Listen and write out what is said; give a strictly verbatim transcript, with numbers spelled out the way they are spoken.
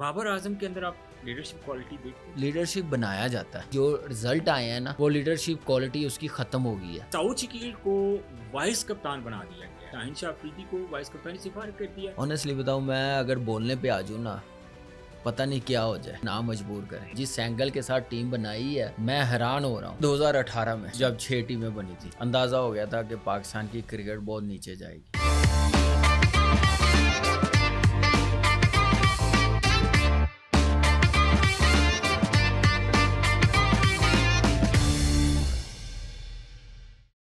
बाबर आजम के अंदर आप लीडरशिप क्वालिटी देखते हैं। लीडरशिप बनाया जाता है, जो रिजल्ट आए हैं ना वो लीडरशिप क्वालिटी उसकी खत्म हो गई है। साउथ शकील को वाइस कप्तान बना दिया गया, ताहिर शाह आफरीदी को वाइस कप्तान सिफारिश कर दिया। ऑनेस्टली बताऊं, मैं अगर बोलने पे आ जाऊं ना, पता नहीं क्या हो जाए, ना मजबूर करें। जिस एंगल के साथ टीम बनाई है, मैं हैरान हो रहा हूँ। दो हजार अठारह में जब छह टीमें बनी थी, अंदाजा हो गया था कि पाकिस्तान की क्रिकेट बहुत नीचे जाएगी।